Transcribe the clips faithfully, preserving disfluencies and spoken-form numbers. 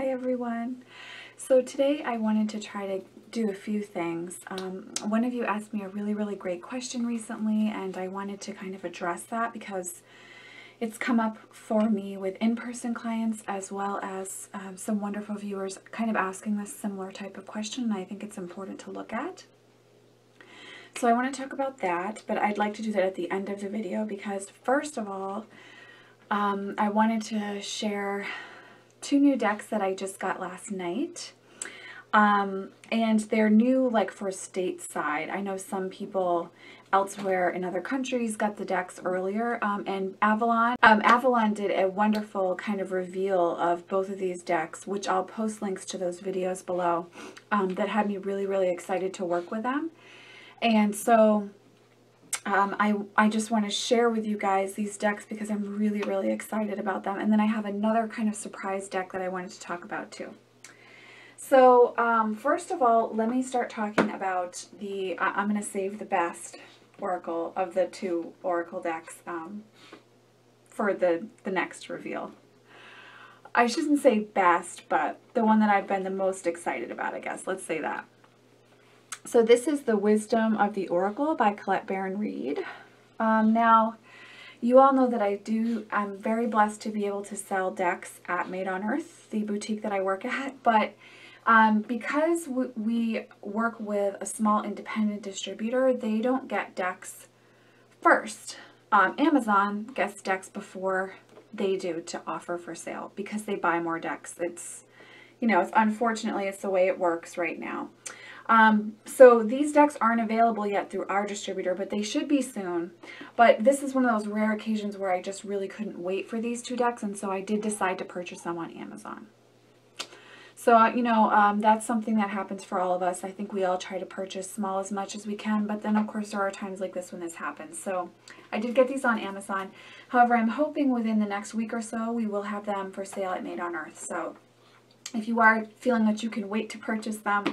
Hi everyone. So today I wanted to try to do a few things. Um, one of you asked me a really, really great question recently, and I wanted to kind of address that because it's come up for me with in-person clients as well as um, some wonderful viewers kind of asking this similar type of question, and I think it's important to look at. So I want to talk about that, but I'd like to do that at the end of the video because first of all, um, I wanted to share two new decks that I just got last night. Um, and they're new, like, for stateside. I know some people elsewhere in other countries got the decks earlier, um, and Avalon um, Avalon did a wonderful kind of reveal of both of these decks, which I'll post links to those videos below, um, that had me really, really excited to work with them. And so um, I, I just want to share with you guys these decks because I'm really, really excited about them. And then I have another kind of surprise deck that I wanted to talk about too. So um, first of all, let me start talking about the, uh, I'm going to save the best oracle of the two oracle decks um, for the, the next reveal. I shouldn't say best, but the one that I've been the most excited about, I guess. Let's say that. So this is The Wisdom of the Oracle by Colette Baron-Reid. Um, now, you all know that I do, I'm very blessed to be able to sell decks at Made on Earth, the boutique that I work at, but Um, because we, we work with a small independent distributor, they don't get decks first. Um, Amazon gets decks before they do to offer for sale because they buy more decks. It's, you know, it's unfortunately, it's the way it works right now. Um, so these decks aren't available yet through our distributor, but they should be soon. But this is one of those rare occasions where I just really couldn't wait for these two decks, and so I did decide to purchase them on Amazon. So, you know, um, that's something that happens for all of us. I think we all try to purchase small as much as we can, but then, of course, there are times like this when this happens. So I did get these on Amazon. However, I'm hoping within the next week or so we will have them for sale at Made on Earth. So if you are feeling that you can wait to purchase them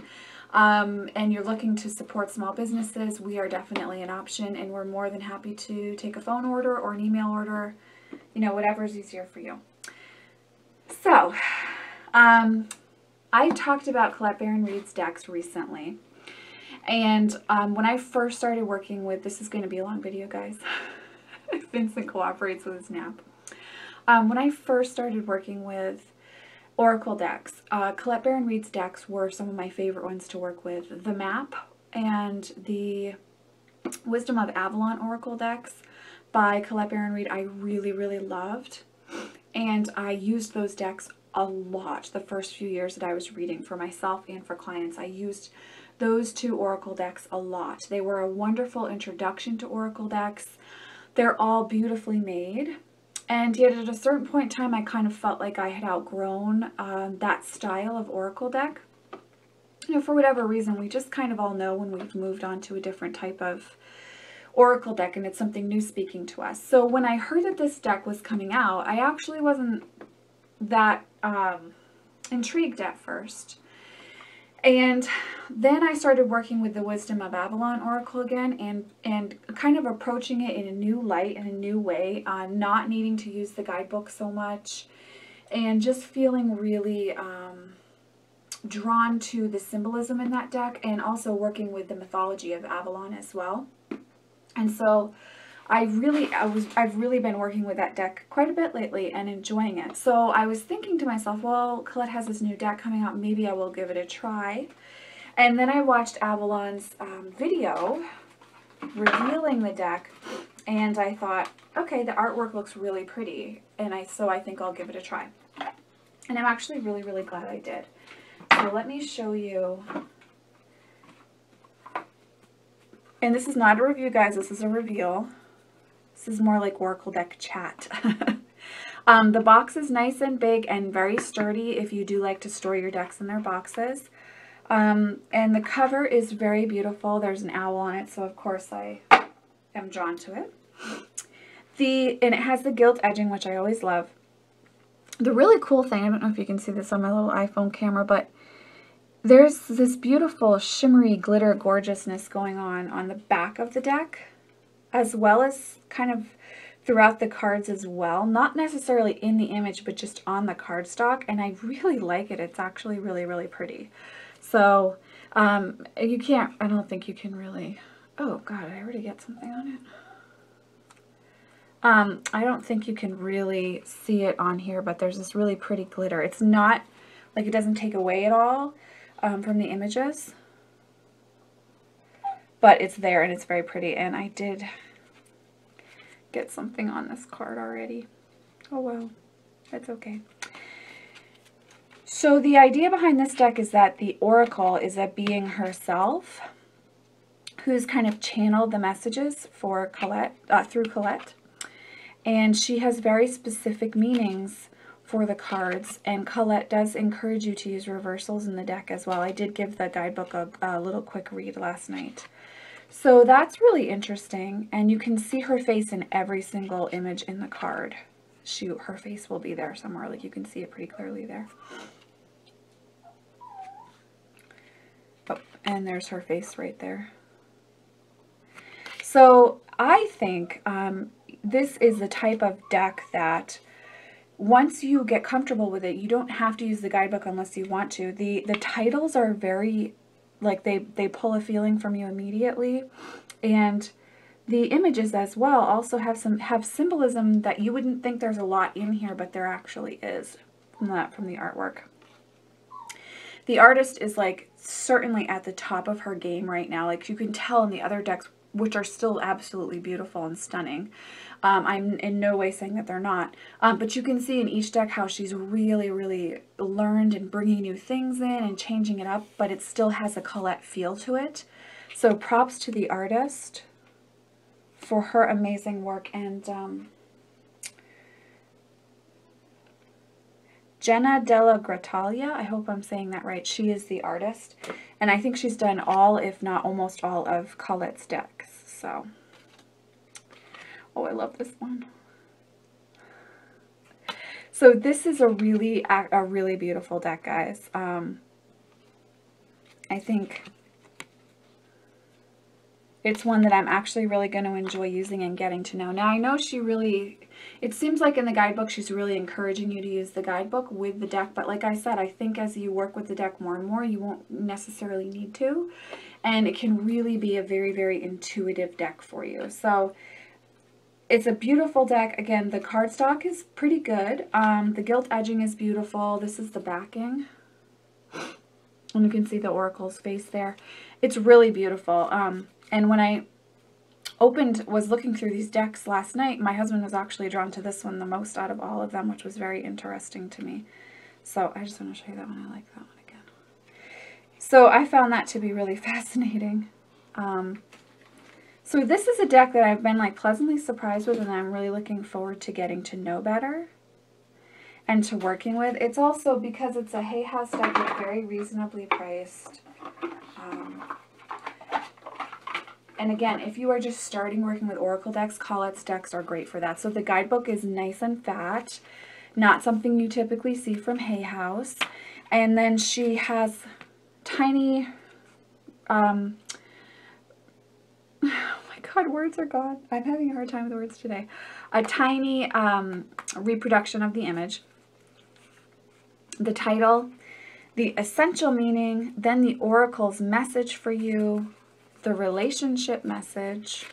um, and you're looking to support small businesses, we are definitely an option, and we're more than happy to take a phone order or an email order, you know, whatever's easier for you. So, um... I talked about Colette Baron-Reid's decks recently, and um, when I first started working with, this is going to be a long video, guys. Vincent cooperates with his nap. Um, when I first started working with Oracle decks, uh, Colette Baron-Reid's decks were some of my favorite ones to work with. The Map and the Wisdom of Avalon Oracle decks by Colette Baron-Reid I really, really loved, and I used those decks a lot the first few years that I was reading for myself and for clients. I used those two oracle decks a lot. They were a wonderful introduction to oracle decks. They're all beautifully made, and yet at a certain point in time I kind of felt like I had outgrown um, that style of oracle deck. You know, for whatever reason, we just kind of all know when we've moved on to a different type of oracle deck and it's something new speaking to us. So when I heard that this deck was coming out, I actually wasn't that um, intrigued at first. And then I started working with the Wisdom of Avalon Oracle again, and, and kind of approaching it in a new light, in a new way, uh, not needing to use the guidebook so much, and just feeling really um, drawn to the symbolism in that deck, and also working with the mythology of Avalon as well. And so I really, I was, I've really been working with that deck quite a bit lately and enjoying it. So I was thinking to myself, well, Colette has this new deck coming out, maybe I will give it a try. And then I watched Avalon's um, video revealing the deck, and I thought, okay, the artwork looks really pretty, and I so I think I'll give it a try. And I'm actually really, really glad I did. So let me show you. And this is not a review, guys, this is a reveal. This is more like Oracle Deck chat. um, the box is nice and big and very sturdy if you do like to store your decks in their boxes. Um, and the cover is very beautiful. There's an owl on it, so of course I am drawn to it. The And it has the gilt edging, which I always love. The really cool thing, I don't know if you can see this on my little iPhone camera, but there's this beautiful shimmery glitter gorgeousness going on on the back of the deck, as well as kind of throughout the cards as well, not necessarily in the image, but just on the cardstock. And I really like it. It's actually really, really pretty. So um, you can't, I don't think you can really, oh God, I already get something on it. Um, I don't think you can really see it on here, but there's this really pretty glitter. It's not, like it doesn't take away at all um, from the images, but it's there and it's very pretty. And I did get something on this card already. Oh well, that's okay. So the idea behind this deck is that the oracle is a being herself who's kind of channeled the messages for Colette uh, through Colette, and she has very specific meanings for the cards. And Colette does encourage you to use reversals in the deck as well. I did give the guidebook a, a little quick read last night. So that's really interesting, and you can see her face in every single image in the card. She, her face will be there somewhere, like you can see it pretty clearly there. Oh, and there's her face right there. So I think um, this is the type of deck that once you get comfortable with it, you don't have to use the guidebook unless you want to. The, the titles are very... Like they, they pull a feeling from you immediately. And the images as well also have some have symbolism that you wouldn't think there's a lot in here, but there actually is from that, from the artwork. The artist is like certainly at the top of her game right now. Like you can tell in the other decks, which are still absolutely beautiful and stunning. Um, I'm in no way saying that they're not, um, but you can see in each deck how she's really, really learned and bringing new things in and changing it up, but it still has a Colette feel to it. So props to the artist for her amazing work. And um, Jenna Della Grattaglia, I hope I'm saying that right, she is the artist. And I think she's done all, if not almost all, of Colette's decks. So... Oh, I love this one. So this is a really, a really beautiful deck, guys. Um, I think it's one that I'm actually really going to enjoy using and getting to know. Now, I know she really, it seems like in the guidebook, she's really encouraging you to use the guidebook with the deck. But like I said, I think as you work with the deck more and more, you won't necessarily need to. And it can really be a very, very intuitive deck for you. So... It's a beautiful deck. Again, the cardstock is pretty good. Um, the gilt edging is beautiful. This is the backing. And you can see the oracle's face there. It's really beautiful. Um, and when I opened, was looking through these decks last night, my husband was actually drawn to this one the most out of all of them, which was very interesting to me. So I just want to show you that one. I like that one again. So I found that to be really fascinating. Um... So this is a deck that I've been like pleasantly surprised with, and I'm really looking forward to getting to know better and to working with. It's also, because it's a Hay House deck, it's very reasonably priced. Um, and again, if you are just starting working with Oracle decks, Colette's decks are great for that. So the guidebook is nice and fat, not something you typically see from Hay House. And then she has tiny... Um, Oh my God, words are gone. I'm having a hard time with words today. A tiny um, reproduction of the image, the title, the essential meaning, then the oracle's message for you, the relationship message,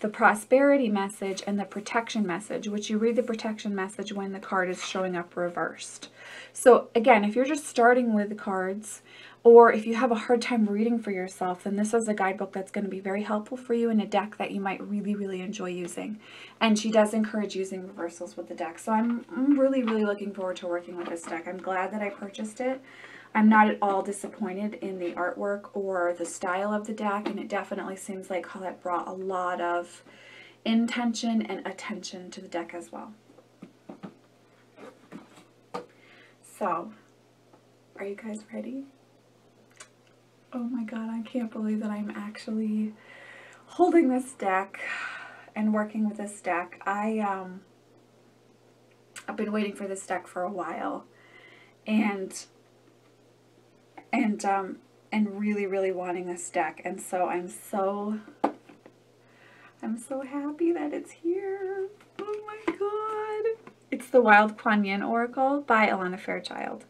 the prosperity message, and the protection message, which you read the protection message when the card is showing up reversed. So again, if you're just starting with the cards, or if you have a hard time reading for yourself, then this is a guidebook that's going to be very helpful for you, in a deck that you might really, really enjoy using. And she does encourage using reversals with the deck. So I'm, I'm really, really looking forward to working with this deck. I'm glad that I purchased it. I'm not at all disappointed in the artwork or the style of the deck, and it definitely seems like Colette brought a lot of intention and attention to the deck as well. So, are you guys ready? Oh my God, I can't believe that I'm actually holding this deck and working with this deck. I, um, I've been waiting for this deck for a while, and, and, um, and really, really wanting this deck. And so I'm so, I'm so happy that it's here. Oh my god. It's the Wild Kuan Yin Oracle by Alana Fairchild.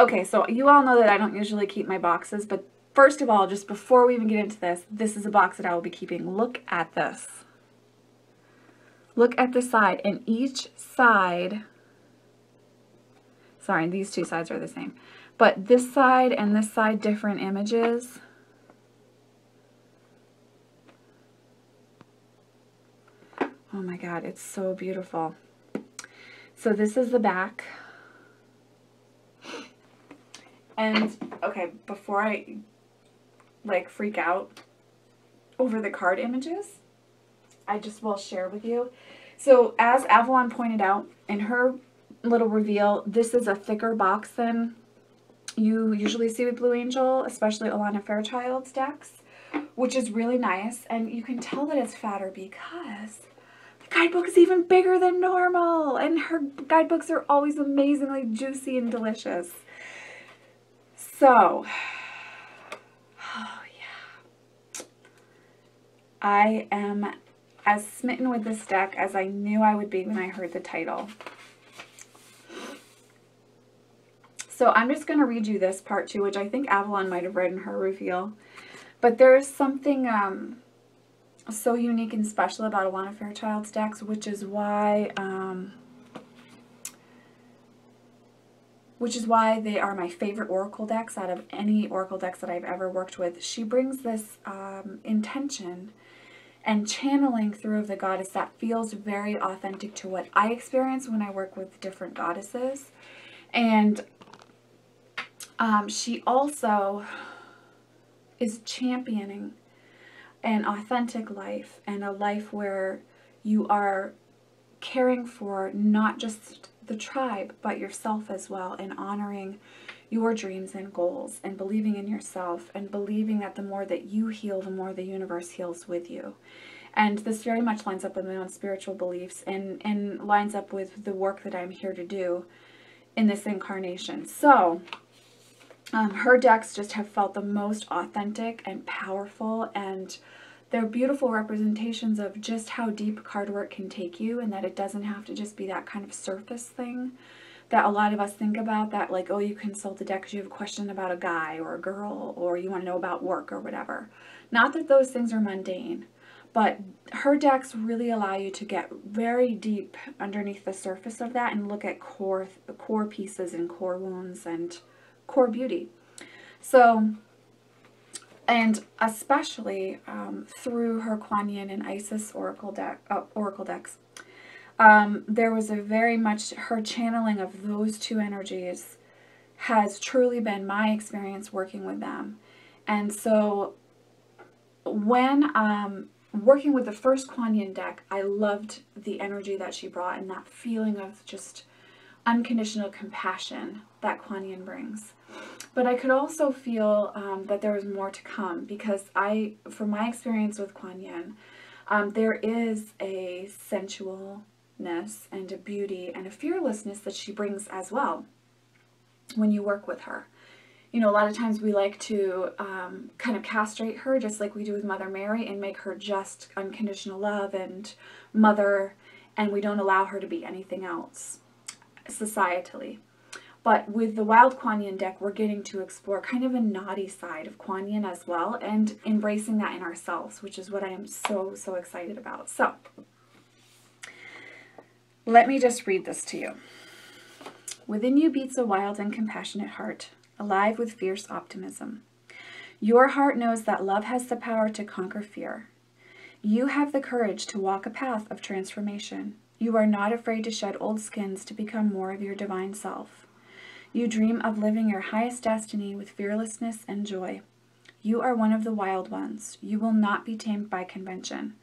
Okay, so you all know that I don't usually keep my boxes, but first of all, just before we even get into this, this is a box that I will be keeping. Look at this. Look at the side, and each side, sorry, these two sides are the same, but this side and this side, different images. Oh my god, it's so beautiful. So this is the back. And, okay, before I, like, freak out over the card images, I just will share with you. So, as Avalon pointed out in her little reveal, this is a thicker box than you usually see with Blue Angel, especially Alana Fairchild's decks, which is really nice. And you can tell that it's fatter because the guidebook is even bigger than normal. And her guidebooks are always amazingly juicy and delicious. So, oh yeah, I am as smitten with this deck as I knew I would be when I heard the title. So I'm just going to read you this part too, which I think Avalon might have read in her reveal. But there is something um, so unique and special about Alana Fairchild's decks, which is why... Um, which is why they are my favorite oracle decks out of any oracle decks that I've ever worked with. She brings this um, intention and channeling through of the goddess that feels very authentic to what I experience when I work with different goddesses. And um, she also is championing an authentic life and a life where you are caring for not just the tribe, but yourself as well, and honoring your dreams and goals and believing in yourself and believing that the more that you heal, the more the universe heals with you. And this very much lines up with my own spiritual beliefs and, and lines up with the work that I'm here to do in this incarnation. So um, her decks just have felt the most authentic and powerful, and they're beautiful representations of just how deep card work can take you, and that it doesn't have to just be that kind of surface thing that a lot of us think about, that like, oh, you consult the deck because you have a question about a guy or a girl or you want to know about work or whatever. Not that those things are mundane, but her decks really allow you to get very deep underneath the surface of that and look at core, core pieces and core wounds and core beauty. So... and especially um, through her Kuan Yin and Isis Oracle, deck, uh, Oracle decks, um, there was a very much, her channeling of those two energies has truly been my experience working with them. And so when um, working with the first Kuan Yin deck, I loved the energy that she brought and that feeling of just unconditional compassion that Kuan Yin brings. But I could also feel um, that there was more to come, because I, from my experience with Kuan Yin, um, there is a sensualness and a beauty and a fearlessness that she brings as well when you work with her. You know, a lot of times we like to um, kind of castrate her, just like we do with Mother Mary, and make her just unconditional love and mother, and we don't allow her to be anything else societally. But with the Wild Kuan Yin deck, we're getting to explore kind of a naughty side of Kuan Yin as well, and embracing that in ourselves, which is what I am so, so excited about. So, let me just read this to you. Within you beats a wild and compassionate heart, alive with fierce optimism. Your heart knows that love has the power to conquer fear. You have the courage to walk a path of transformation. You are not afraid to shed old skins to become more of your divine self. You dream of living your highest destiny with fearlessness and joy. You are one of the wild ones. You will not be tamed by convention.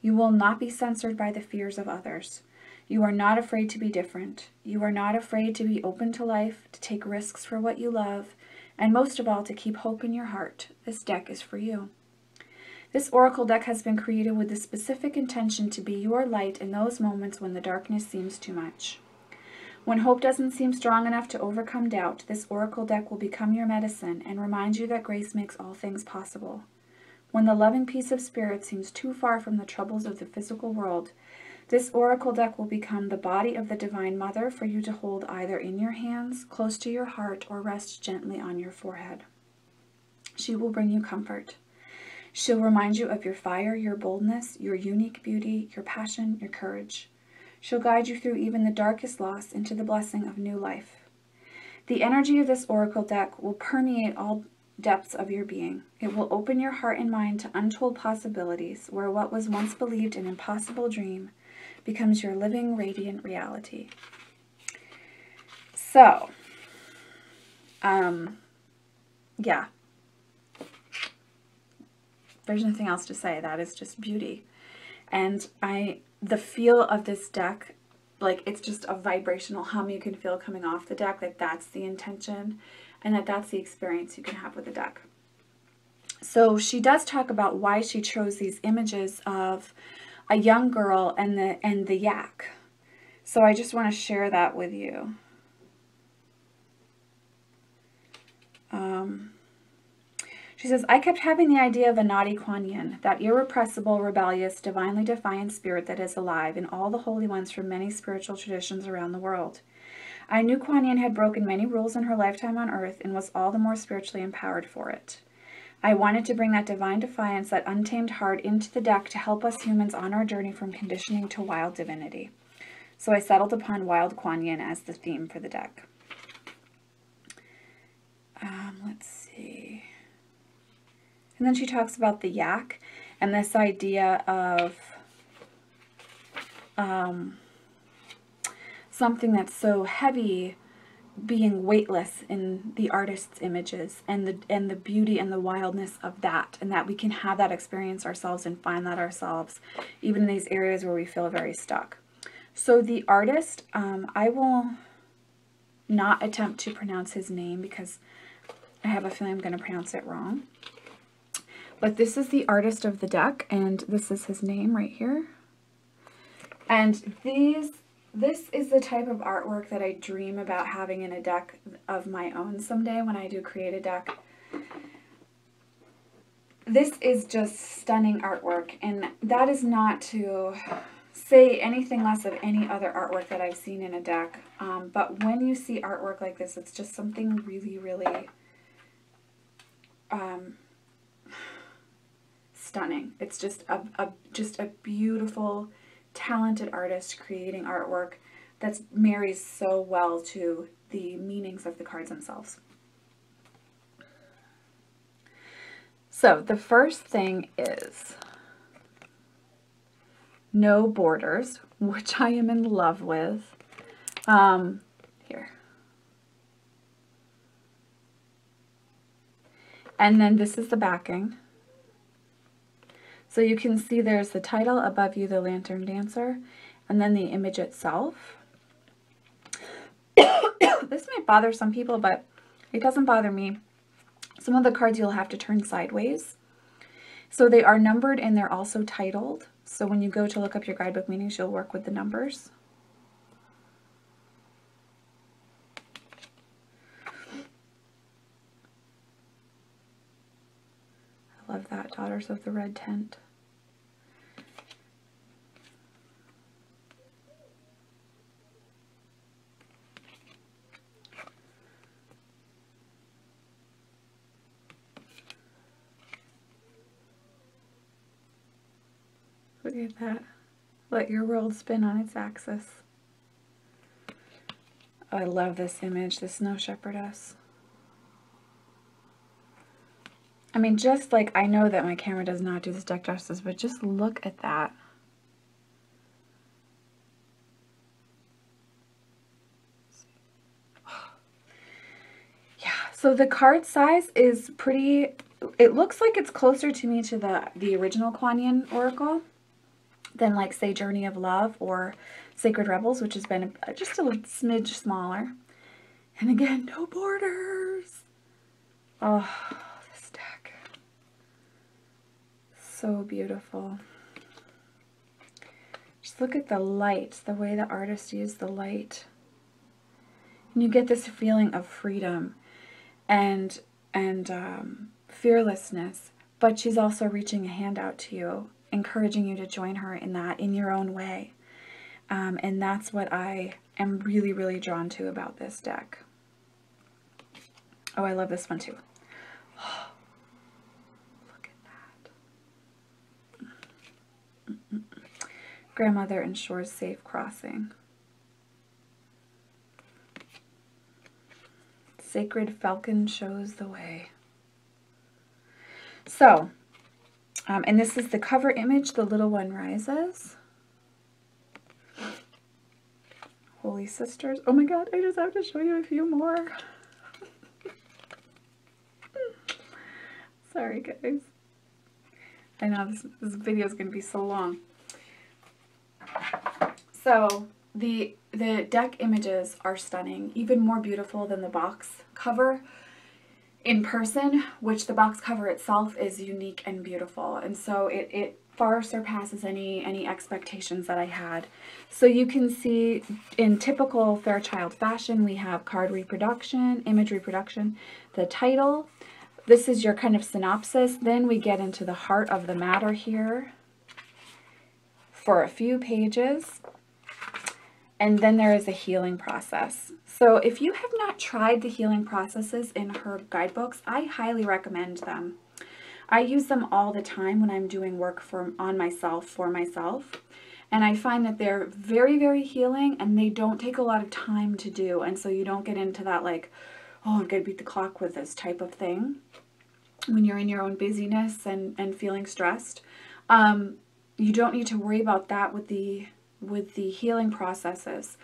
You will not be censored by the fears of others. You are not afraid to be different. You are not afraid to be open to life, to take risks for what you love, and most of all, to keep hope in your heart. This deck is for you. This oracle deck has been created with the specific intention to be your light in those moments when the darkness seems too much. When hope doesn't seem strong enough to overcome doubt, this oracle deck will become your medicine and remind you that grace makes all things possible. when the loving peace of spirit seems too far from the troubles of the physical world. This oracle deck will become the body of the Divine Mother for you to hold either in your hands, close to your heart, or rest gently on your forehead. She will bring you comfort. She'll remind you of your fire, your boldness, your unique beauty, your passion, your courage. She'll guide you through even the darkest loss into the blessing of new life. The energy of this oracle deck will permeate all depths of your being. It will open your heart and mind to untold possibilities where what was once believed an impossible dream becomes your living, radiant reality. So, um, yeah. There's nothing else to say. That is just beauty. And I, the feel of this deck, like, it's just a vibrational hum you can feel coming off the deck, that that's the intention and that that's the experience you can have with the deck. So she does talk about why she chose these images of a young girl and the, and the yak. So I just want to share that with you. Um... She says, I kept having the idea of a naughty Kuan Yin, that irrepressible, rebellious, divinely defiant spirit that is alive in all the holy ones from many spiritual traditions around the world. I knew Kuan Yin had broken many rules in her lifetime on earth and was all the more spiritually empowered for it. I wanted to bring that divine defiance, that untamed heart, into the deck to help us humans on our journey from conditioning to wild divinity. So I settled upon Wild Kuan Yin as the theme for the deck. Um, let's see. And then she talks about the yak and this idea of um, something that's so heavy being weightless in the artist's images, and the, and the beauty and the wildness of that, and that we can have that experience ourselves and find that ourselves, even in these areas where we feel very stuck. So the artist, um, I will not attempt to pronounce his name because I have a feeling I'm going to pronounce it wrong. But this is the artist of the deck, and this is his name right here. And these, this is the type of artwork that I dream about having in a deck of my own someday when I do create a deck. This is just stunning artwork, and that is not to say anything less of any other artwork that I've seen in a deck. Um, but when you see artwork like this, it's just something really, really... Um, stunning. It's just a, a just a beautiful, talented artist creating artwork that marries so well to the meanings of the cards themselves. So the first thing is no borders, which I am in love with. Um, here. And then this is the backing. So you can see there's the title, above you the lantern dancer, and then the image itself. This might bother some people, but it doesn't bother me. Some of the cards you'll have to turn sideways. So they are numbered and they're also titled. So when you go to look up your guidebook meanings, you'll work with the numbers. Love that, Daughters of the Red Tent. Look at that. Let your world spin on its axis. Oh, I love this image, the Snow Shepherdess. I mean, just like, I know that my camera does not do this deck justice, but just look at that. Yeah, so the card size is pretty, it looks like it's closer to me to the, the original Kuan Yin Oracle than, like, say, Journey of Love or Sacred Rebels, which has been just a little smidge smaller. And again, no borders. Oh. So beautiful. Just look at the light, the way the artist used the light. And you get this feeling of freedom and, and um, fearlessness, but she's also reaching a hand out to you, encouraging you to join her in that in your own way. Um, and that's what I am really, really drawn to about this deck. Oh, I love this one too. Oh, look at that. Mm-mm. Grandmother ensures safe crossing. Sacred Falcon shows the way. So, um, and this is the cover image, the little one rises. Holy sisters. Oh my God, I just have to show you a few more. Sorry guys. I know this, this video is going to be so long. So the, the deck images are stunning, even more beautiful than the box cover in person, which the box cover itself is unique and beautiful. And so it, it far surpasses any, any expectations that I had. So you can see in typical Fairchild fashion, we have card reproduction, image reproduction, the title. This is your kind of synopsis. Then we get into the heart of the matter here for a few pages. And then there is a healing process. So if you have not tried the healing processes in her guidebooks, I highly recommend them. I use them all the time when I'm doing work for, on myself, for myself. And I find that they're very, very healing and they don't take a lot of time to do. And so you don't get into that like, oh, I'm going to beat the clock with this type of thing when you're in your own busyness and, and feeling stressed. Um, you don't need to worry about that with the, with the healing processes.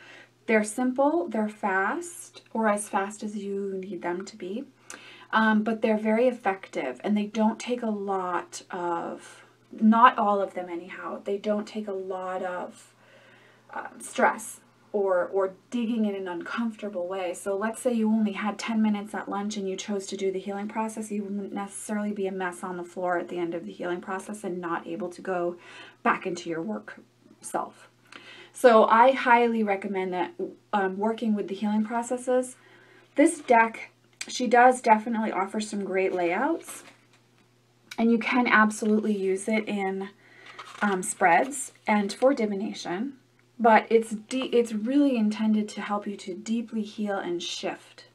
They're simple, they're fast, or as fast as you need them to be. Um, but they're very effective and they don't take a lot of, not all of them anyhow, they don't take a lot of uh, stress or, or digging in an uncomfortable way. So let's say you only had ten minutes at lunch and you chose to do the healing process, you wouldn't necessarily be a mess on the floor at the end of the healing process and not able to go back into your work self. So I highly recommend that um, working with the healing processes. This deck, she does definitely offer some great layouts, and you can absolutely use it in um, spreads and for divination, but it's, it's really intended to help you to deeply heal and shift.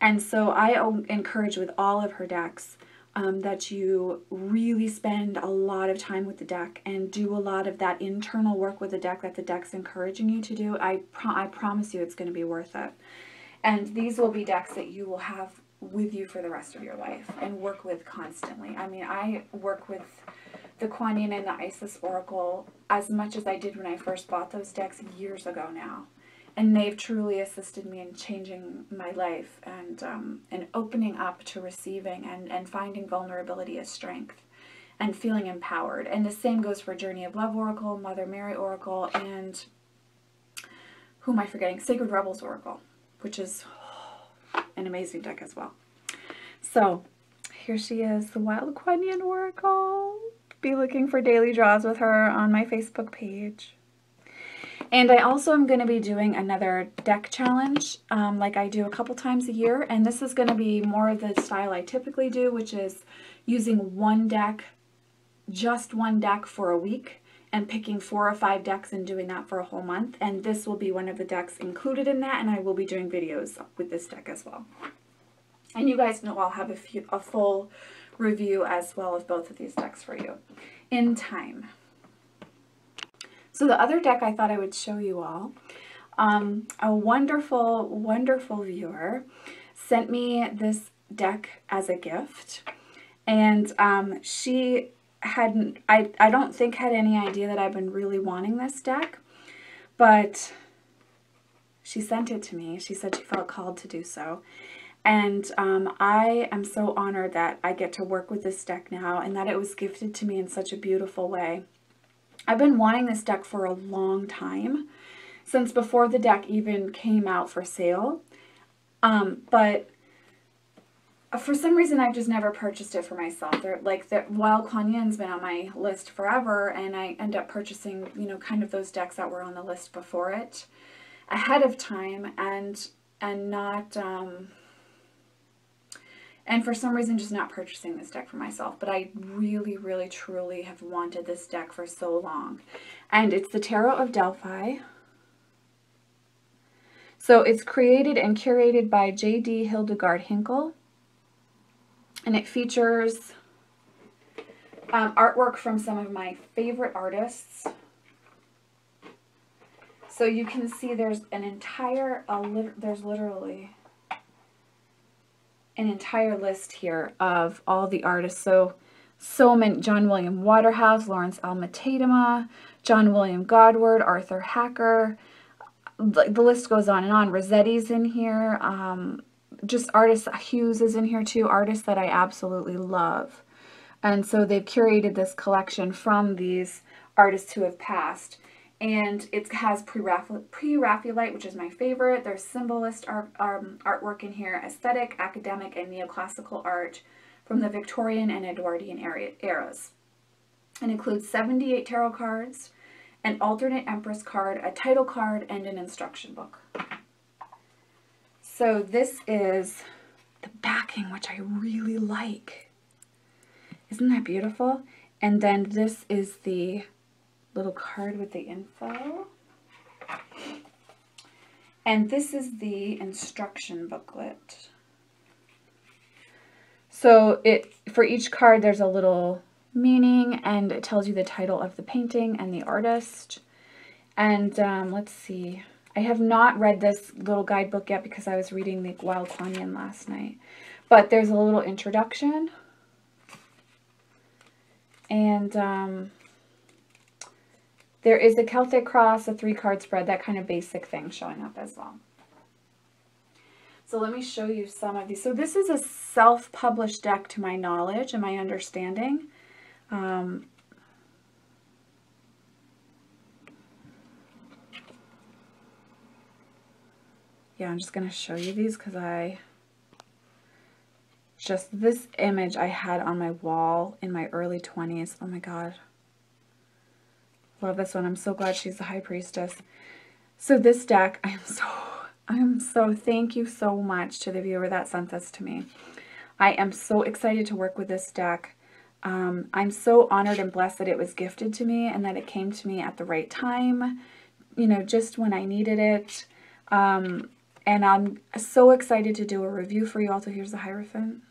And so I encourage with all of her decks um, that you really spend a lot of time with the deck and do a lot of that internal work with the deck that the deck's encouraging you to do. I, pro I promise you it's going to be worth it. And these will be decks that you will have with you for the rest of your life and work with constantly. I mean, I work with the Kuan Yin and the Isis Oracle as much as I did when I first bought those decks years ago now. And they've truly assisted me in changing my life and, um, and opening up to receiving and, and finding vulnerability as strength and feeling empowered. And the same goes for Journey of Love Oracle, Mother Mary Oracle, and who am I forgetting? Sacred Rebels Oracle, which is an amazing deck as well. So here she is, the Wild Kuan Yin Oracle. Be looking for daily draws with her on my Facebook page. And I also am going to be doing another deck challenge um, like I do a couple times a year. And this is going to be more of the style I typically do, which is using one deck, just one deck for a week, and picking four or five decks and doing that for a whole month. And this will be one of the decks included in that, and I will be doing videos with this deck as well. And you guys know I'll have a, few, a full review as well of both of these decks for you in time. So the other deck I thought I would show you all, um, a wonderful, wonderful viewer sent me this deck as a gift, and um, she hadn't, I, I don't think had any idea that I've been really wanting this deck, but she sent it to me. She said she felt called to do so. And um, I am so honored that I get to work with this deck now and that it was gifted to me in such a beautiful way. I've been wanting this deck for a long time, since before the deck even came out for sale. Um, but for some reason, I've just never purchased it for myself. They're, like the Wild Kuan Yin's been on my list forever, and I end up purchasing, you know, kind of those decks that were on the list before it, ahead of time, and and not um, and for some reason just not purchasing this deck for myself, but I really, really, truly have wanted this deck for so long. And it's the Tarot of Delphi. So it's created and curated by J D Hildegard Hinkle, and it features um, artwork from some of my favorite artists. So you can see there's an entire, uh, lit there's literally an entire list here of all the artists. So, so many: John William Waterhouse, Lawrence Alma-Tadema, John William Godward, Arthur Hacker. The, the list goes on and on. Rossetti's in here. Um, just artists, Hughes is in here too, artists that I absolutely love. And so they've curated this collection from these artists who have passed. And it has Pre-Raphaelite, which is my favorite. There's symbolist art, um, artwork in here, aesthetic, academic, and neoclassical art from the Victorian and Edwardian era, eras. It includes seventy-eight tarot cards, an alternate Empress card, a title card, and an instruction book. So this is the backing, which I really like. Isn't that beautiful? And then this is the little card with the info, and this is the instruction booklet. So it, for each card there's a little meaning, and it tells you the title of the painting and the artist. And um, let's see, I have not read this little guidebook yet because I was reading the Wild Kuan Yin last night, but there's a little introduction, and um, there is a Celtic cross, a three-card spread, that kind of basic thing showing up as well. So let me show you some of these. So this is a self-published deck to my knowledge and my understanding. Um, yeah, I'm just going to show you these because I... Just this image I had on my wall in my early twenties. Oh my God. Love this one. I'm so glad she's the High Priestess. So this deck, I am so, I am so, thank you so much to the viewer that sent this to me. I am so excited to work with this deck. Um, I'm so honored and blessed that it was gifted to me and that it came to me at the right time, you know, just when I needed it. Um, and I'm so excited to do a review for you all. So here's the Hierophant.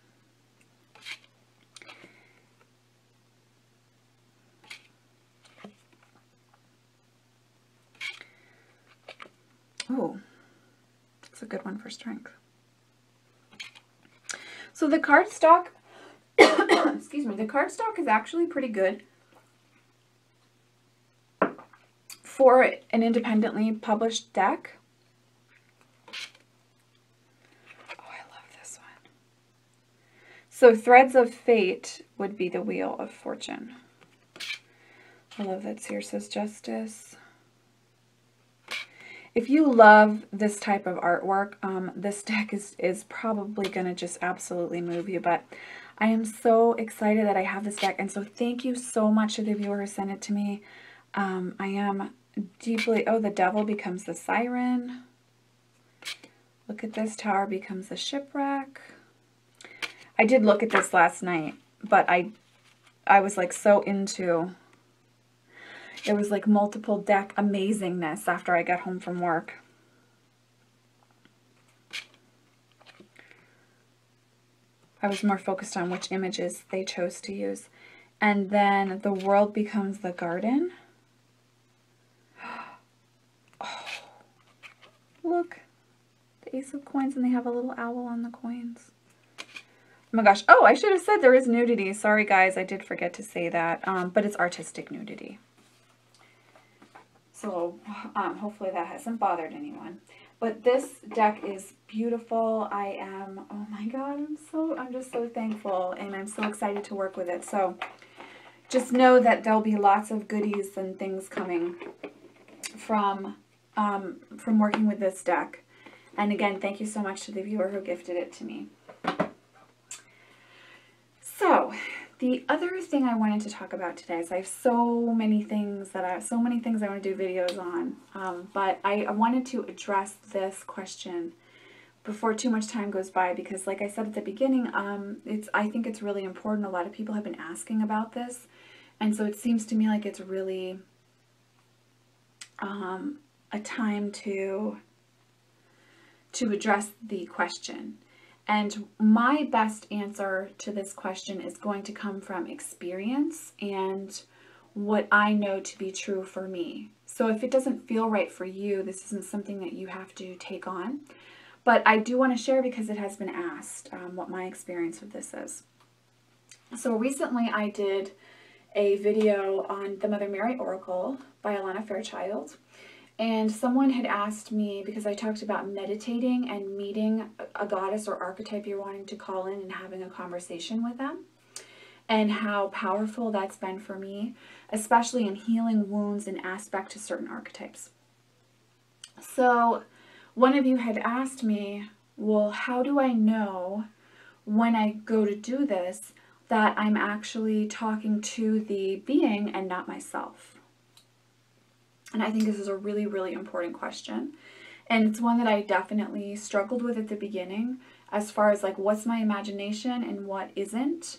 Oh, it's a good one for strength. So the cardstock, excuse me, the cardstock is actually pretty good for an independently published deck. Oh, I love this one. So Threads of Fate would be the Wheel of Fortune. I love that Seer says Justice. If you love this type of artwork, um, this deck is, is probably going to just absolutely move you, but I am so excited that I have this deck, and so thank you so much to the viewer who sent it to me. Um, I am deeply, oh, the Devil becomes the Siren. Look at this, Tower becomes the Shipwreck. I did look at this last night, but I, I was like so into... It was like multiple deck amazingness after I got home from work. I was more focused on which images they chose to use. And then the World becomes the Garden. Oh, look, the Ace of Coins, and they have a little owl on the coins. Oh my gosh. Oh, I should have said there is nudity. Sorry, guys. I did forget to say that. Um, but it's artistic nudity. So um, hopefully that hasn't bothered anyone. But this deck is beautiful. I am, oh my God, I'm so, I'm just so thankful, and I'm so excited to work with it. So just know that there'll be lots of goodies and things coming from, um, from working with this deck. And again, thank you so much to the viewer who gifted it to me. So the other thing I wanted to talk about today is I have so many things that I so many things I want to do videos on, um, but I, I wanted to address this question before too much time goes by, because like I said at the beginning, um, it's I think it's really important. A lot of people have been asking about this, and so it seems to me like it's really um, a time to to address the question. And my best answer to this question is going to come from experience and what I know to be true for me. So if it doesn't feel right for you, this isn't something that you have to take on. But I do want to share, because it has been asked, um, what my experience with this is. So recently I did a video on the Mother Mary Oracle by Alana Fairchild. And someone had asked me, because I talked about meditating and meeting a goddess or archetype you're wanting to call in and having a conversation with them, and how powerful that's been for me, especially in healing wounds and aspect to certain archetypes. So one of you had asked me, well, how do I know when I go to do this that I'm actually talking to the being and not myself? And I think this is a really, really important question. And it's one that I definitely struggled with at the beginning, as far as like, what's my imagination and what isn't.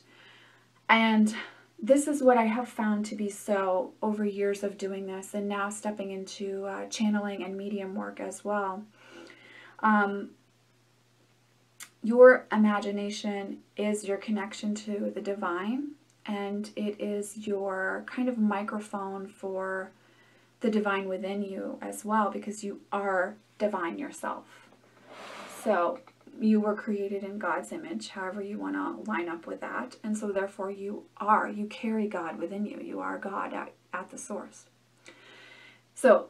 And this is what I have found to be so over years of doing this, and now stepping into uh, channeling and medium work as well. Um, your imagination is your connection to the divine, and it is your kind of microphone for the divine within you as well, because you are divine yourself. So you were created in God's image, however you want to line up with that. And so therefore you are, you carry God within you. You are God at, at the source. So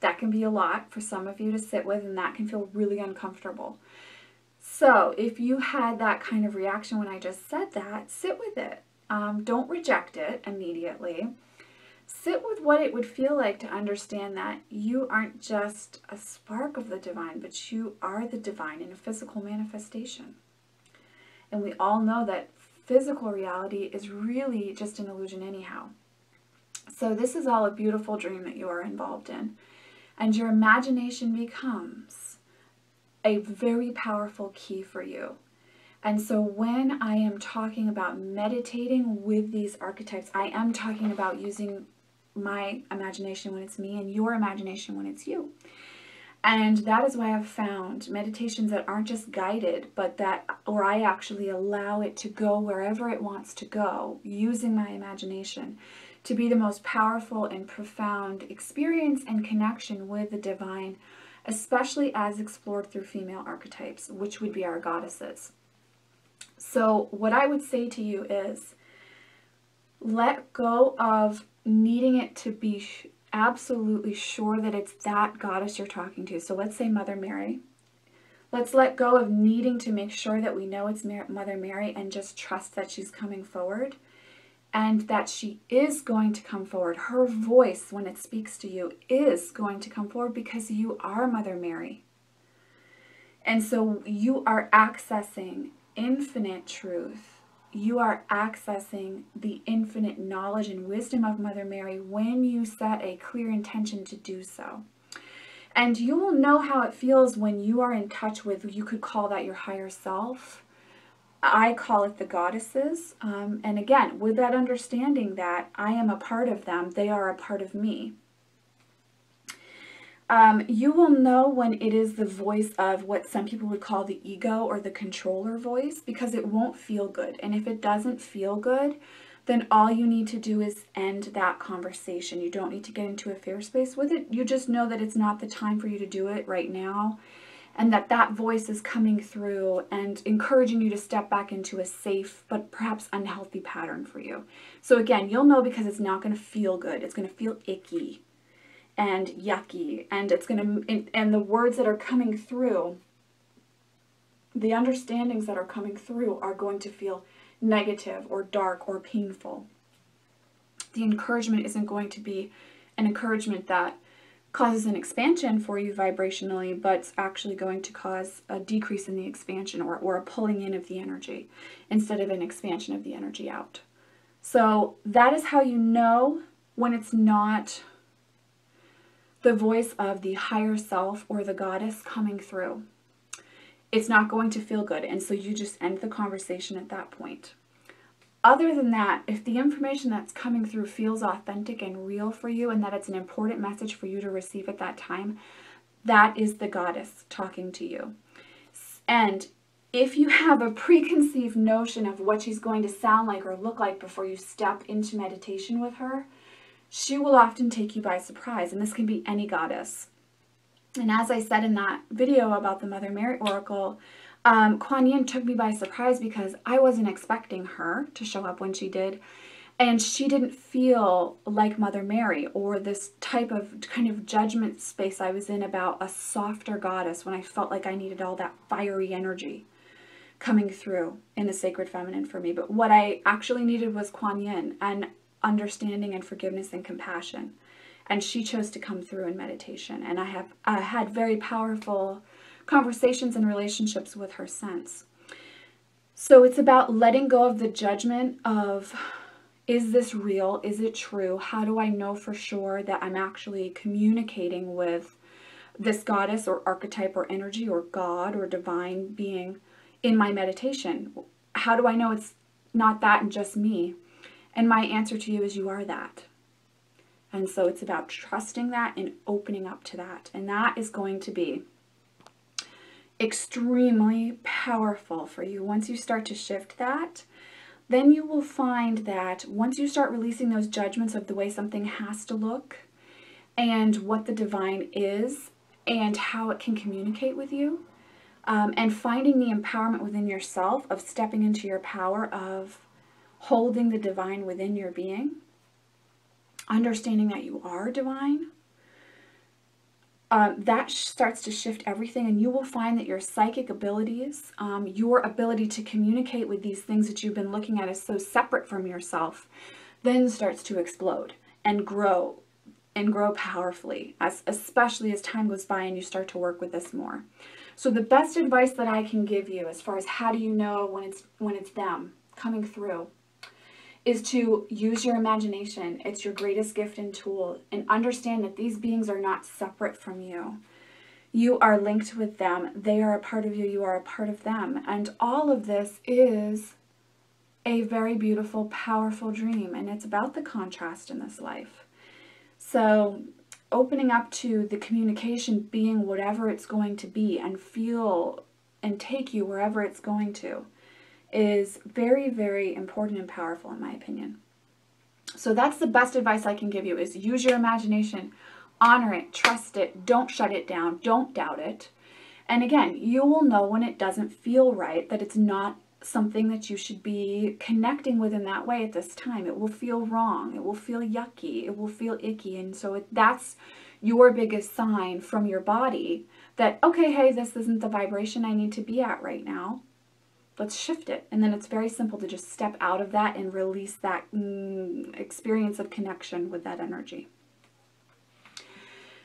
that can be a lot for some of you to sit with, and that can feel really uncomfortable. So if you had that kind of reaction when I just said that, sit with it. Um, don't reject it immediately. Sit with what it would feel like to understand that you aren't just a spark of the divine, but you are the divine in a physical manifestation. And we all know that physical reality is really just an illusion anyhow. So this is all a beautiful dream that you are involved in. And your imagination becomes a very powerful key for you. And so when I am talking about meditating with these archetypes, I am talking about using my imagination when it's me, and your imagination when it's you. And that is why I've found meditations that aren't just guided, but that where I actually allow it to go wherever it wants to go, using my imagination, to be the most powerful and profound experience and connection with the divine, especially as explored through female archetypes, which would be our goddesses. So what I would say to you is, let go of needing it to be sh absolutely sure that it's that goddess you're talking to. So let's say Mother Mary. Let's let go of needing to make sure that we know it's Mar Mother Mary, and just trust that she's coming forward, and that she is going to come forward. Her voice, when it speaks to you, is going to come forward, because you are Mother Mary. And so you are accessing infinite truth. You are accessing the infinite knowledge and wisdom of Mother Mary when you set a clear intention to do so. And you will know how it feels when you are in touch with, you could call that your higher self. I call it the goddesses. Um, and again, with that understanding that I am a part of them, they are a part of me. Um, you will know when it is the voice of what some people would call the ego or the controller voice, because it won't feel good. And if it doesn't feel good, then all you need to do is end that conversation. You don't need to get into a fear space with it. You just know that it's not the time for you to do it right now, and that that voice is coming through and encouraging you to step back into a safe but perhaps unhealthy pattern for you. So again, you'll know, because it's not going to feel good. It's going to feel icky and yucky, and it's going to, and the words that are coming through, the understandings that are coming through are going to feel negative or dark or painful. The encouragement isn't going to be an encouragement that causes an expansion for you vibrationally, but it's actually going to cause a decrease in the expansion, or, or a pulling in of the energy instead of an expansion of the energy out. So that is how you know when it's not the voice of the higher self or the goddess coming through. it's not going to feel good. And so you just end the conversation at that point. Other than that, if the information that's coming through feels authentic and real for you and that it's an important message for you to receive at that time, that is the goddess talking to you. And if you have a preconceived notion of what she's going to sound like or look like before you step into meditation with her, she will often take you by surprise. And this can be any goddess. And as I said in that video about the Mother Mary Oracle, Um, Kuan Yin took me by surprise because I wasn't expecting her to show up when she did, and she didn't feel like Mother Mary or this type of kind of judgment space I was in about a softer goddess when I felt like I needed all that fiery energy coming through in the sacred feminine for me. But what I actually needed was Kuan Yin and understanding and forgiveness and compassion, and she chose to come through in meditation, and I have I had very powerful conversations and relationships with her sense. So it's about letting go of the judgment of, is this real? Is it true? How do I know for sure that I'm actually communicating with this goddess or archetype or energy or God or divine being in my meditation? How do I know it's not that and just me? And my answer to you is, you are that. And so it's about trusting that and opening up to that. And that is going to be extremely powerful for you. Once you start to shift that, then you will find that once you start releasing those judgments of the way something has to look and what the divine is and how it can communicate with you, um, and finding the empowerment within yourself of stepping into your power of holding the divine within your being, understanding that you are divine, Um, that starts to shift everything, and you will find that your psychic abilities, um, your ability to communicate with these things that you've been looking at as so separate from yourself, then starts to explode and grow and grow powerfully, as, especially as time goes by and you start to work with this more. So the best advice that I can give you as far as how do you know when it's, when it's them coming through is to use your imagination. It's your greatest gift and tool, and understand that these beings are not separate from you. You are linked with them. They are a part of you. You are a part of them. And all of this is a very beautiful, powerful dream, and it's about the contrast in this life. So opening up to the communication being whatever it's going to be and feel and take you wherever it's going to is very, very important and powerful in my opinion. So that's the best advice I can give you, is use your imagination, honor it, trust it, don't shut it down, don't doubt it. And again, you will know when it doesn't feel right, that it's not something that you should be connecting with in that way at this time. It will feel wrong, it will feel yucky, it will feel icky, and so it, that's your biggest sign from your body that, okay, hey, this isn't the vibration I need to be at right now. Let's shift it. And then it's very simple to just step out of that and release that mm, experience of connection with that energy.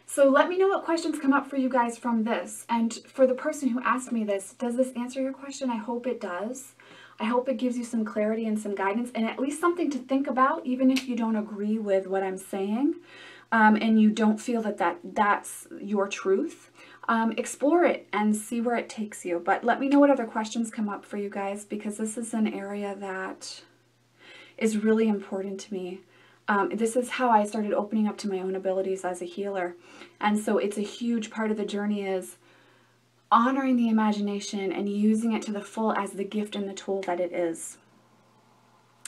So let me know what questions come up for you guys from this. And for the person who asked me this, does this answer your question? I hope it does. I hope it gives you some clarity and some guidance and at least something to think about, even if you don't agree with what I'm saying, um, and you don't feel that, that that's your truth. Um, explore it and see where it takes you. But let me know what other questions come up for you guys, because this is an area that is really important to me. Um, this is how I started opening up to my own abilities as a healer. And so it's a huge part of the journey, is honoring the imagination and using it to the full as the gift and the tool that it is.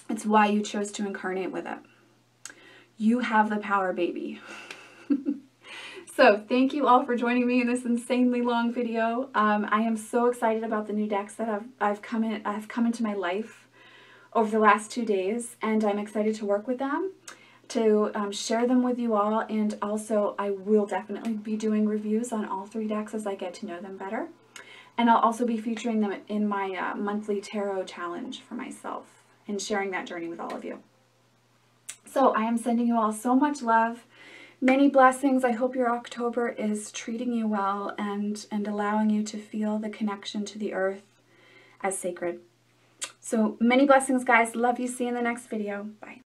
It's why you chose to incarnate with it. You have the power, baby. So thank you all for joining me in this insanely long video. Um, I am so excited about the new decks that I've, I've, come in, I've come into my life over the last two days, and I'm excited to work with them, to um, share them with you all, and also I will definitely be doing reviews on all three decks as I get to know them better. And I'll also be featuring them in my uh, monthly tarot challenge for myself and sharing that journey with all of you. So I am sending you all so much love. Many blessings. I hope your October is treating you well and, and allowing you to feel the connection to the earth as sacred. So many blessings, guys. Love you. See you in the next video. Bye.